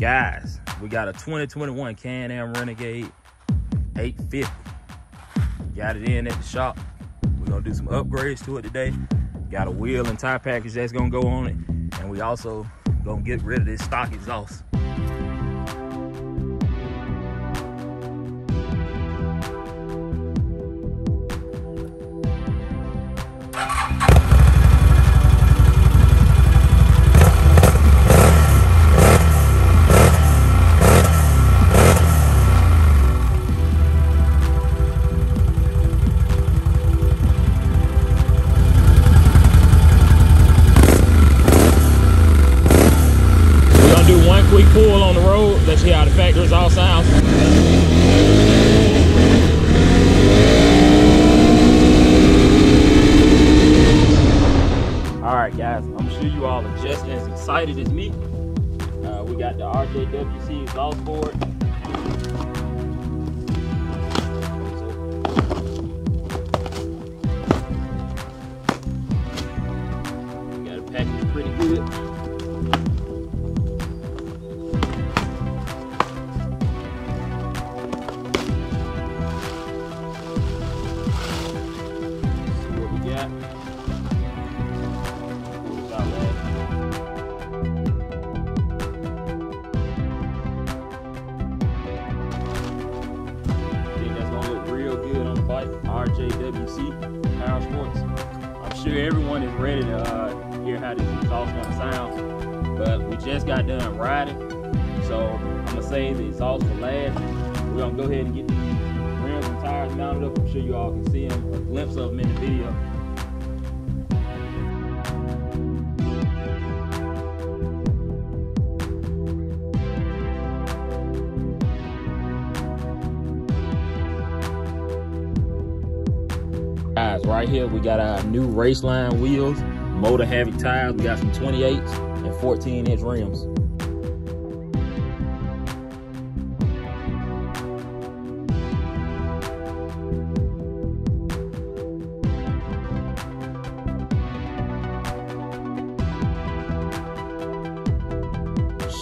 Guys, we got a 2021 Can Am Renegade 850. Got it in at the shop. We're going to do some upgrades to it today. Got a wheel and tire package that's going to go on it. And we also going to get rid of this stock exhaust. Pull on the road, let's hear how the factory's all sounds. Alright guys, I'm sure you all are just as excited as me. We got the RJWC exhaust board. We got it packaged pretty good. RJWC Power Sports. I'm sure everyone is ready to hear how this exhaust gonna sound, but we just got done riding, so I'm gonna save the exhaust for last. We're gonna go ahead and get these rims and tires mounted up. I'm sure you all can see them, a glimpse of them in the video. Guys, right here we got our new Raceline wheels, MotoHavok tires, we got some 28s and 14-inch rims.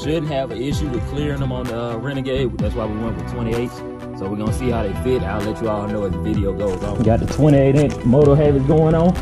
Shouldn't have an issue with clearing them on the Renegade, that's why we went with 28s. So we're gonna see how they fit. I'll let you all know as the video goes on. We got the 28-inch MotoHavok going on.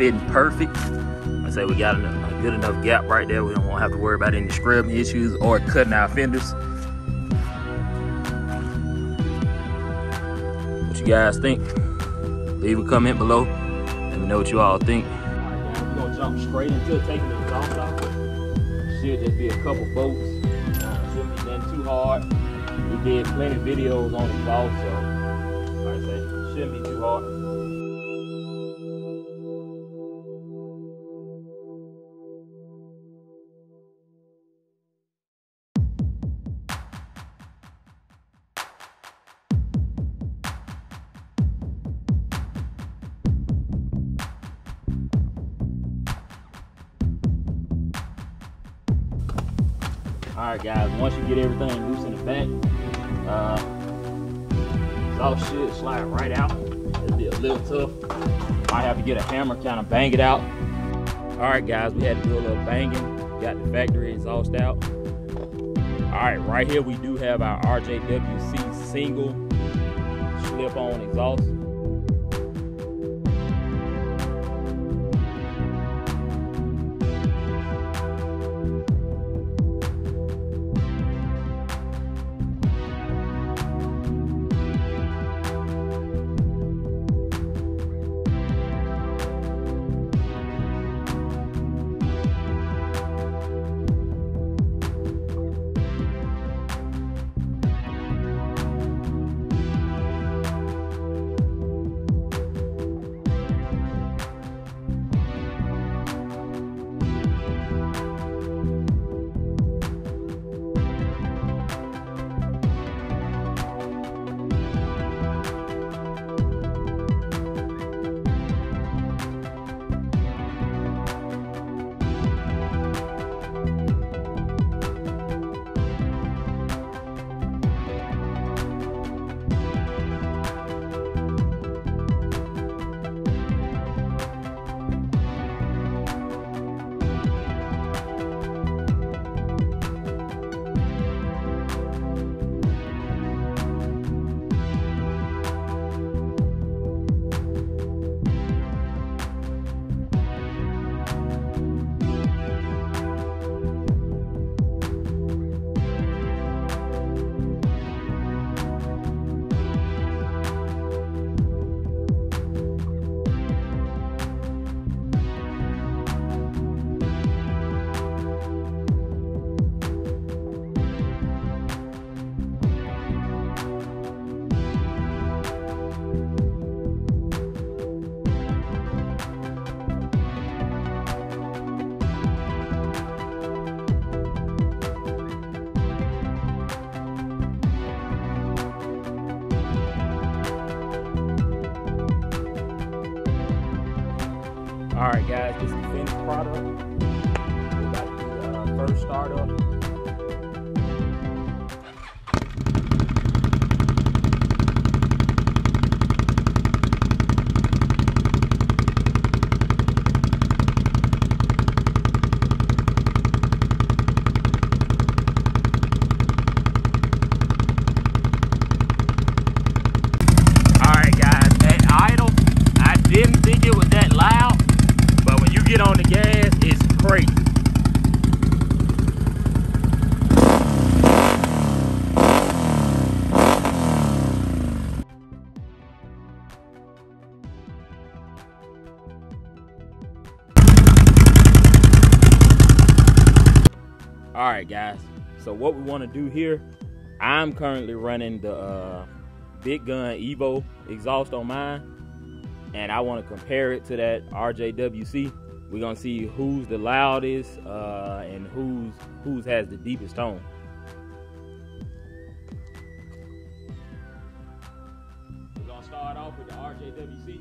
Fitting perfect. I say we got a good enough gap right there. We don't want to have to worry about any scrubbing issues or cutting our fenders. What you guys think? Leave a comment below. Let me know what you all think. Alright guys, we're gonna jump straight into taking the exhaust off. Should just be a couple bolts. Shouldn't be nothing too hard. We did plenty of videos on exhaust, so like I say, shouldn't be too hard. Alright guys, once you get everything loose in the back, it all should slide right out. As it'd be a little tough. Might have to get a hammer, kind of bang it out. All right, guys, we had to do a little banging. Got the factory exhaust out. All right, right here we do have our RJWC single slip-on exhaust. All right, guys, this is the finished product. We got the first startup. All right, guys, that idle, I didn't think it was that loud. Get on the gas, it's crazy. All right, guys, so what we want to do here, I'm currently running the Big Gun Evo exhaust on mine, and I want to compare it to that RJWC. We're gonna see who's the loudest and who's has the deepest tone. We're gonna start off with the RJWC.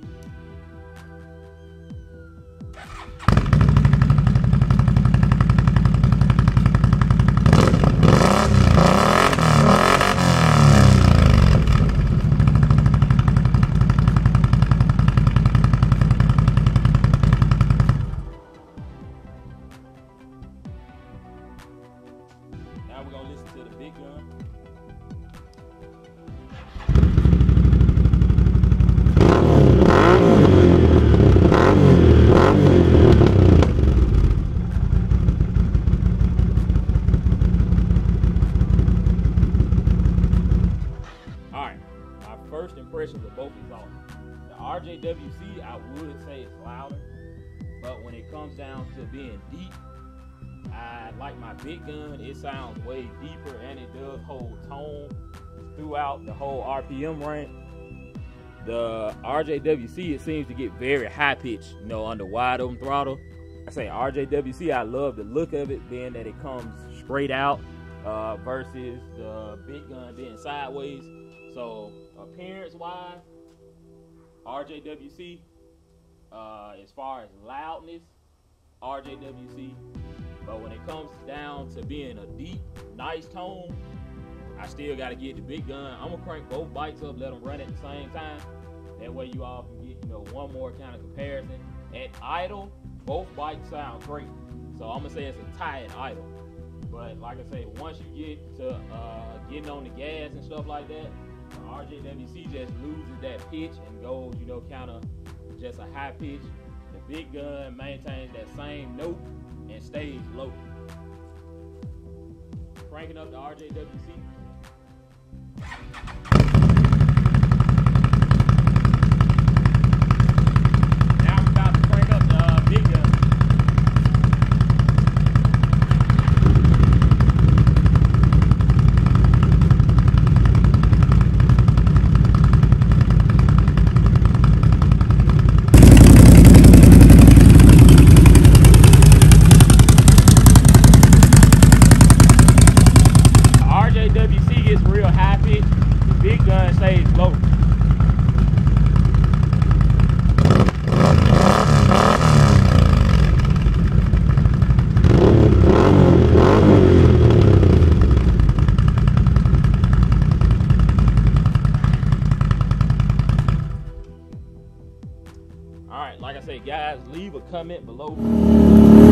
Impressions of both exhausts. The RJWC, I would say it's louder, but when it comes down to being deep, I like my Big Gun. It sounds way deeper, and it does hold tone throughout the whole RPM range. The RJWC, it seems to get very high pitched, you know, under wide open throttle. I say RJWC, I love the look of it, being that it comes straight out versus the Big Gun being sideways. So appearance-wise, RJWC, as far as loudness, RJWC. But when it comes down to being a deep, nice tone, I still got to get the Big Gun. I'm going to crank both bikes up, let them run at the same time, That way you all can get, you know, one more kind of comparison. At idle, both bikes sound great. So I'm gonna say it's a tie at idle. But like I say, once you get to getting on the gas and stuff like that, the RJWC just loses that pitch and goes, you know, kind of just a high pitch. The Big Gun maintains that same note and stays low. Cranking up the RJWC. Now I'm about to crank up the Big Gun. The RJWC gets real high pitch. Big Gun stays low. Alright, like I say, guys, leave a comment below.